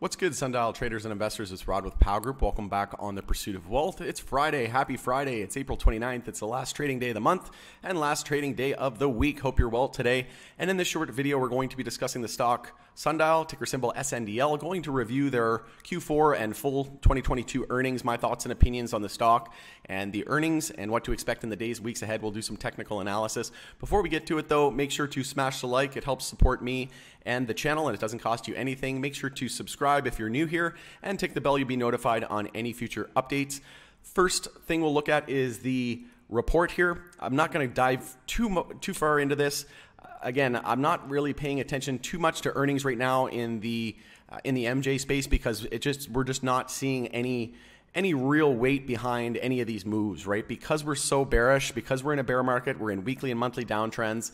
What's good, Sundial traders and investors? It's Rod with POW Group. Welcome back on The Pursuit of Wealth. It's Friday. Happy Friday. It's April 29th. It's the last trading day of the month and last trading day of the week. Hope you're well today. And in this short video, we're going to be discussing the stock Sundial, ticker symbol SNDL, going to review their Q4 and full 2022 earnings, my thoughts and opinions on the stock and the earnings and what to expect in the days, weeks ahead. We'll do some technical analysis. Before we get to it though, make sure to smash the like. It helps support me and the channel and it doesn't cost you anything. Make sure to subscribe if you're new here and tick the bell. You'll be notified on any future updates. First thing we'll look at is the report here. I'm not going to dive too far into this. Again, I'm not really paying attention too much to earnings right now in the MJ space because we're just not seeing any real weight behind any of these moves, right? Because we're so bearish, because we're in a bear market, we're in weekly and monthly downtrends.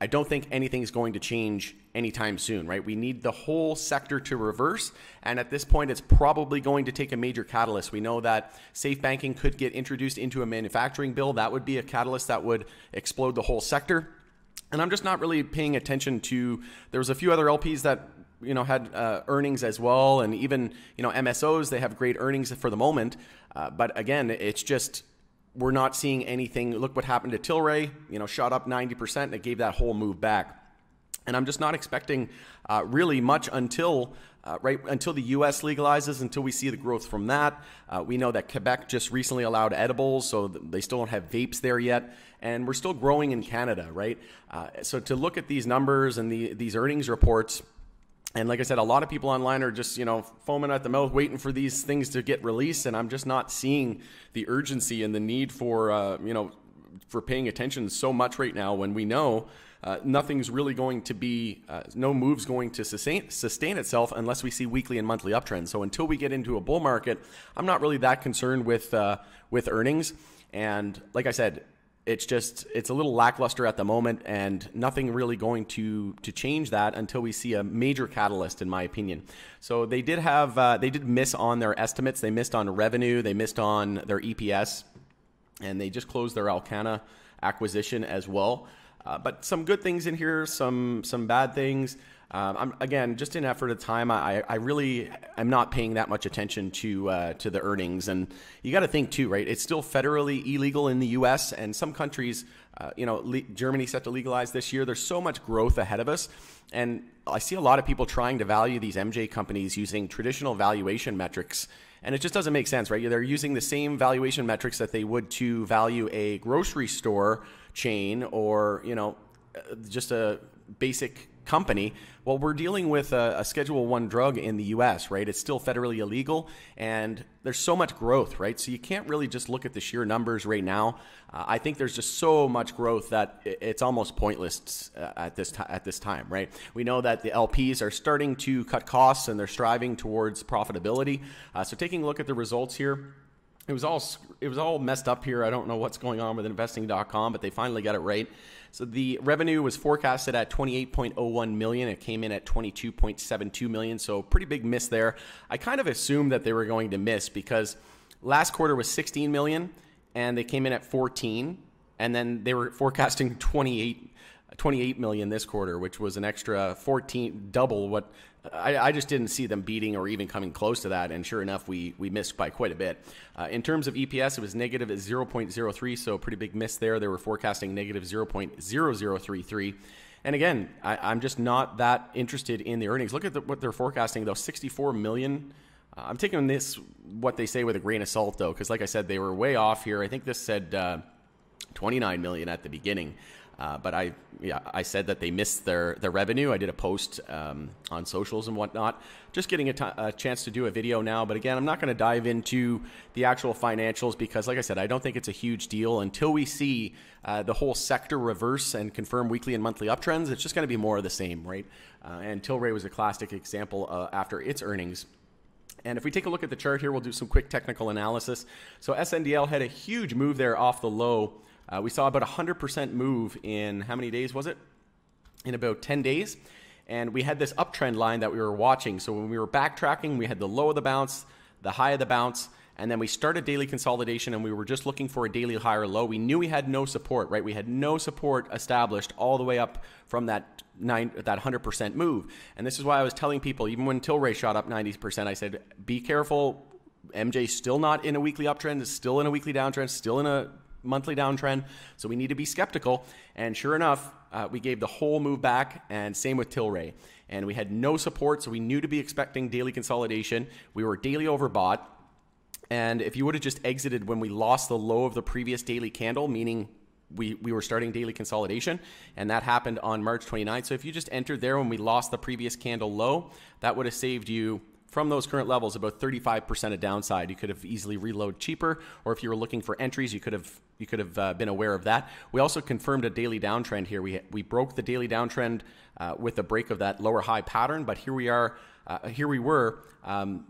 I don't think anything's going to change anytime soon, right? We need the whole sector to reverse. And at this point, it's probably going to take a major catalyst. We know that safe banking could get introduced into a manufacturing bill. That would be a catalyst that would explode the whole sector. And I'm just not really paying attention to, there was a few other LPs that, you know, had earnings as well. And even, you know, MSOs, they have great earnings for the moment. But again, it's just, we're not seeing anything. Look what happened to Tilray, you know, shot up 90% and it gave that whole move back. And I'm just not expecting really much until the U.S. legalizes, until we see the growth from that. We know that Quebec just recently allowed edibles, so they still don't have vapes there yet. And we're still growing in Canada, right? So to look at these numbers and these earnings reports, and like I said, a lot of people online are just, you know, foaming at the mouth, waiting for these things to get released. And I'm just not seeing the urgency and the need for, you know, for paying attention so much right now when we know nothing's really going to be, no move's going to sustain itself unless we see weekly and monthly uptrends. So until we get into a bull market, I'm not really that concerned with earnings. And like I said, it's a little lackluster at the moment and nothing really going to change that until we see a major catalyst, in my opinion. So they did have, they did miss on their estimates. They missed on revenue. They missed on their EPS and they just closed their Alcanna acquisition as well. But some good things in here, some bad things. I'm, again, just in effort of time, I really am not paying that much attention to the earnings. And you got to think too, right? It's still federally illegal in the U.S. and some countries, you know, Germany set to legalize this year. There's so much growth ahead of us. And I see a lot of people trying to value these MJ companies using traditional valuation metrics. And it just doesn't make sense, right? They're using the same valuation metrics that they would to value a grocery store chain or, you know, just a basic company. Well, we're dealing with a Schedule I drug in the U.S., right? It's still federally illegal and there's so much growth, right? So you can't really just look at the sheer numbers right now. I think there's just so much growth that it's almost pointless at this time, right? We know that the LPs are starting to cut costs and they're striving towards profitability. So taking a look at the results here, it was all messed up here. I don't know what's going on with investing.com, but they finally got it right. So the revenue was forecasted at 28.01 million. It came in at 22.72 million. So pretty big miss there. I kind of assumed that they were going to miss because last quarter was 16 million and they came in at 14 and then they were forecasting 28 million this quarter, which was an extra 14, double what I just didn't see them beating or even coming close to that. And sure enough, we missed by quite a bit. In terms of EPS, it was negative at 0.03. So pretty big miss there. They were forecasting negative 0.0033. And again, I'm just not that interested in the earnings. Look at what they're forecasting though, 64 million. I'm taking this, what they say with a grain of salt though, because like I said, they were way off here. I think this said 29 million at the beginning. But I said that they missed their revenue. I did a post on socials and whatnot. Just getting a chance to do a video now. But again, I'm not going to dive into the actual financials because, like I said, I don't think it's a huge deal. Until we see the whole sector reverse and confirm weekly and monthly uptrends, it's just going to be more of the same, right? And Tilray was a classic example after its earnings. And if we take a look at the chart here, we'll do some quick technical analysis. So SNDL had a huge move there off the low. We saw about 100% move in, how many days was it? In about 10 days. And we had this uptrend line that we were watching. So when we were backtracking, we had the low of the bounce, the high of the bounce, and then we started daily consolidation and we were just looking for a daily high or low. We knew we had no support, right? We had no support established all the way up from that that 100% move. And this is why I was telling people, even when Tilray shot up 90%, I said, be careful. MJ's still not in a weekly uptrend, is still in a weekly downtrend, still in a monthly downtrend. So we need to be skeptical. And sure enough, we gave the whole move back, and same with Tilray. And we had no support, so we knew to be expecting daily consolidation. We were daily overbought. And if you would have just exited when we lost the low of the previous daily candle, meaning we were starting daily consolidation, and that happened on March 29th. So if you just entered there when we lost the previous candle low, that would have saved you, from those current levels, about 35% of downside. You could have easily reloaded cheaper, or if you were looking for entries, you could have been aware of that. We also confirmed a daily downtrend here. We broke the daily downtrend with a break of that lower high pattern, but here we are. Here we were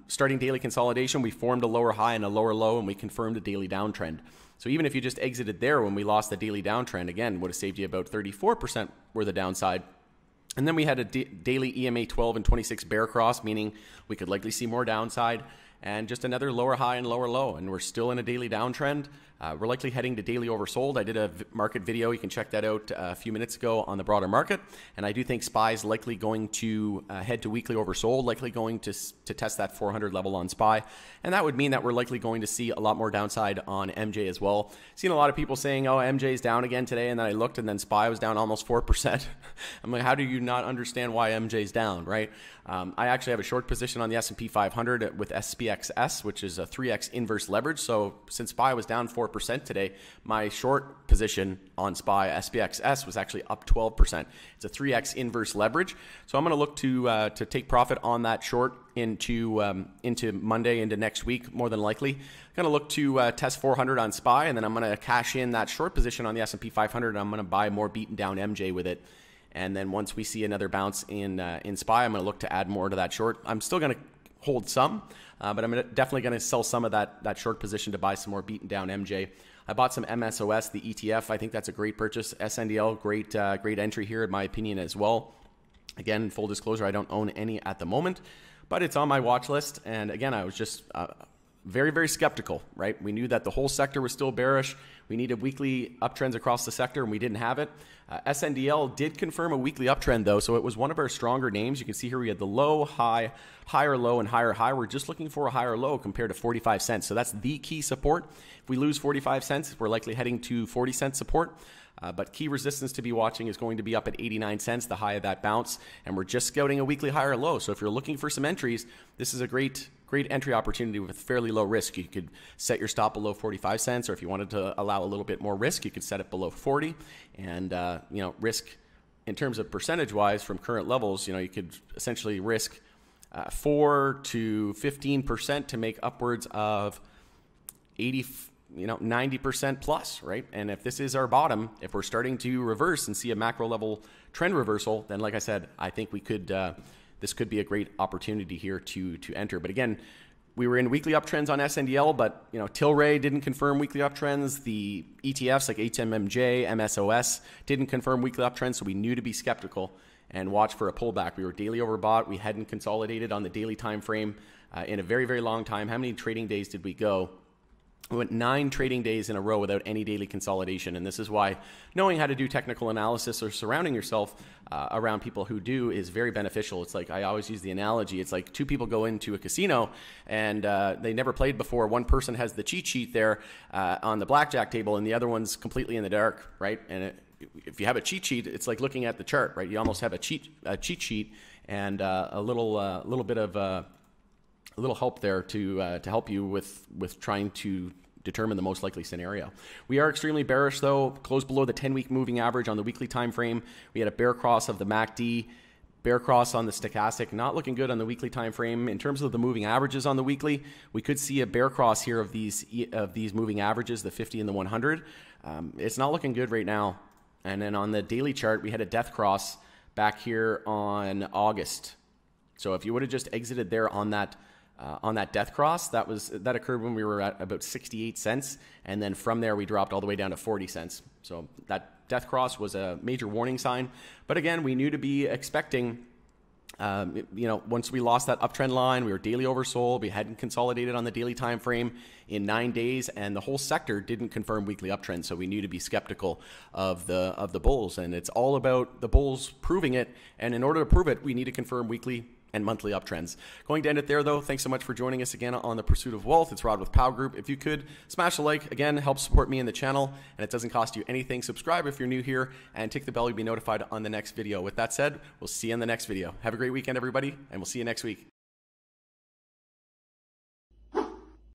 starting daily consolidation. We formed a lower high and a lower low, and we confirmed a daily downtrend. So even if you just exited there when we lost the daily downtrend, again, would have saved you about 34% worth of downside. And then we had a daily EMA 12 and 26 bear cross, meaning we could likely see more downside, and just another lower high and lower low. And we're still in a daily downtrend. We're likely heading to daily oversold. I did a market video. You can check that out a few minutes ago on the broader market. And I do think SPY is likely going to head to weekly oversold, likely going to test that 400 level on SPY. And that would mean that we're likely going to see a lot more downside on MJ as well. Seen a lot of people saying, oh, MJ's down again today. And then I looked, and then SPY was down almost 4%. I'm like, how do you not understand why MJ's down, right? I actually have a short position on the S&P 500 with SPXS, which is a 3x inverse leverage. So since SPY was down 4% today, my short position on SPY SPXS was actually up 12%. It's a 3x inverse leverage. So I'm going to look to take profit on that short into Monday, into next week, more than likely. I'm going to look to test 400 on SPY, and then I'm going to cash in that short position on the S&P 500, and I'm going to buy more beaten down MJ with it. And then once we see another bounce in SPY, I'm going to look to add more to that short. I'm still going to hold some, but I'm definitely going to sell some of that short position to buy some more beaten down MJ. I bought some MSOS, the ETF. I think that's a great purchase. SNDL, great entry here in my opinion as well. Again, full disclosure, I don't own any at the moment, but it's on my watch list. And again, I was just very, very skeptical, right? We knew that the whole sector was still bearish. We needed weekly uptrends across the sector, and we didn't have it. SNDL did confirm a weekly uptrend, though, so it was one of our stronger names. You can see here we had the low, high, higher low, and higher high. We're just looking for a higher low compared to 45 cents. So that's the key support. If we lose 45 cents, we're likely heading to 40 cent support. But key resistance to be watching is going to be up at 89 cents, the high of that bounce. And we're just scouting a weekly higher low. So if you're looking for some entries, this is a great entry opportunity with fairly low risk. You could set your stop below 45 cents, or if you wanted to allow a little bit more risk, you could set it below 40. And you know, risk in terms of percentage-wise from current levels, you know, you could essentially risk 4 to 15% to make upwards of 80. 90% plus, right? And if this is our bottom, if we're starting to reverse and see a macro level trend reversal, then like I said, I think we could. This could be a great opportunity here to enter. But again, we were in weekly uptrends on SNDL, but you know, Tilray didn't confirm weekly uptrends. The ETFs like HMMJ, MSOS didn't confirm weekly uptrends, so we knew to be skeptical and watch for a pullback. We were daily overbought. We hadn't consolidated on the daily time frame in a very, very long time. How many trading days did we go? We went 9 trading days in a row without any daily consolidation. And this is why knowing how to do technical analysis or surrounding yourself around people who do is very beneficial. It's like, I always use the analogy. It's like two people go into a casino and they never played before. One person has the cheat sheet there on the blackjack table, and the other one's completely in the dark, right? And if you have a cheat sheet, it's like looking at the chart, right? You almost have a cheat sheet and a little bit of a little help there to help you with trying to determine the most likely scenario. We are extremely bearish though, close below the 10-week moving average on the weekly time frame. We had a bear cross of the MACD, bear cross on the stochastic, not looking good on the weekly time frame. In terms of the moving averages on the weekly, we could see a bear cross here of these moving averages, the 50 and the 100. It's not looking good right now. And then on the daily chart, we had a death cross back here on August. So if you would have just exited there on that death cross, that occurred when we were at about 68 cents, and then from there we dropped all the way down to 40 cents. So that death cross was a major warning sign. But again, we knew to be expecting You know, once we lost that uptrend line, we were daily oversold. We hadn't consolidated on the daily time frame in 9 days, and the whole sector didn't confirm weekly uptrend. So we knew to be skeptical of the bulls, and it's all about the bulls proving it. And in order to prove it, we need to confirm weekly and monthly uptrends. Going to end it there though. Thanks so much for joining us again on The Pursuit of Wealth. It's Rod with POW Group. If you could smash a like, again, help support me in the channel, and it doesn't cost you anything. Subscribe if you're new here, and tick the bell to be notified on the next video. With that said, we'll see you in the next video. Have a great weekend, everybody, and we'll see you next week.